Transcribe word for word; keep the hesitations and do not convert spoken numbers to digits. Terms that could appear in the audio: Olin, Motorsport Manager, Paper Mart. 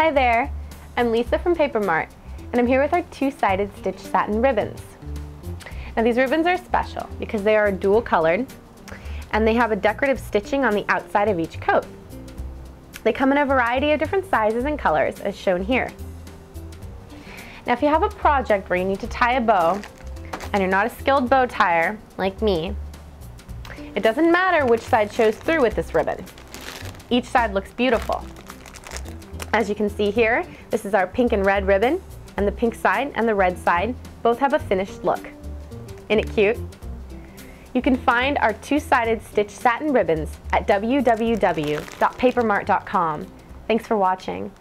Hi there, I'm Lisa from Paper Mart, and I'm here with our two-sided stitch satin ribbons. Now these ribbons are special because they are dual colored and they have a decorative stitching on the outside of each coat. They come in a variety of different sizes and colors as shown here. Now if you have a project where you need to tie a bow and you're not a skilled bow tyer like me, it doesn't matter which side shows through with this ribbon. Each side looks beautiful. As you can see here, this is our pink and red ribbon, and the pink side and the red side both have a finished look. Isn't it cute? You can find our two-sided stitch satin ribbons at w w w dot paper mart dot com. Thanks for watching.